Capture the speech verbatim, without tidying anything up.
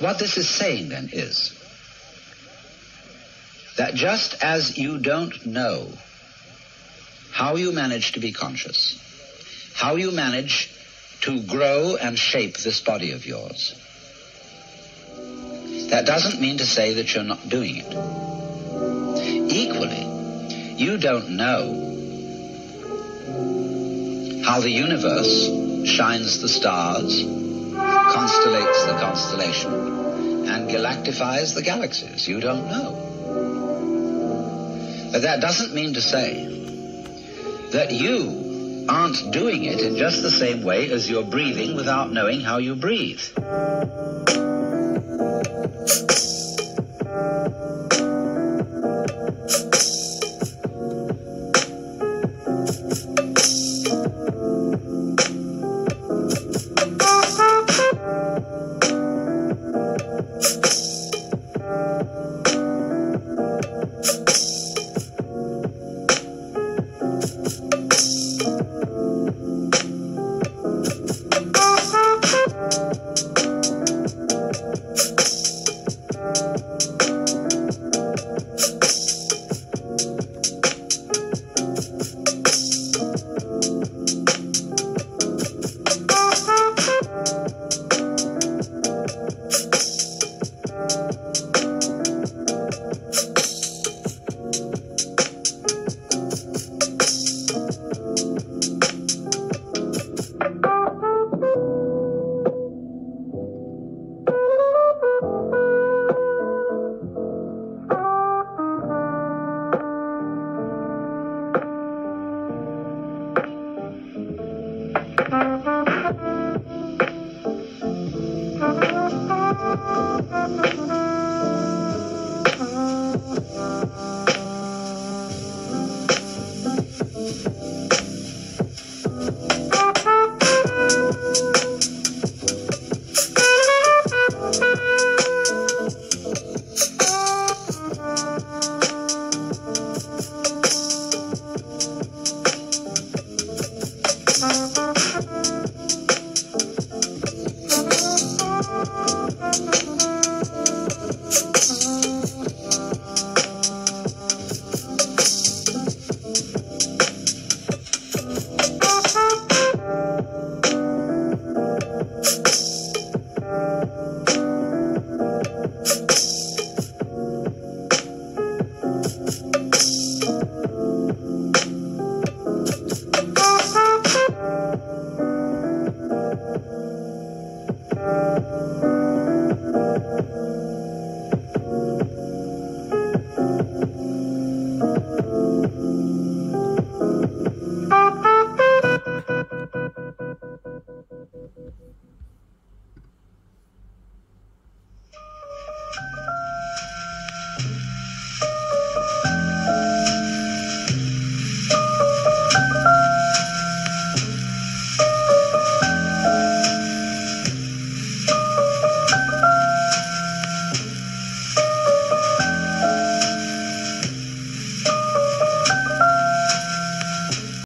What this is saying then is that just as you don't know how you manage to be conscious, how you manage to grow and shape this body of yours, that doesn't mean to say that you're not doing it. Equally, you don't know how the universe shines the stars, constellates the constellation, and galactifies the galaxies. You don't know. But that doesn't mean to say that you aren't doing it in just the same way as you're breathing without knowing how you breathe. Thank you.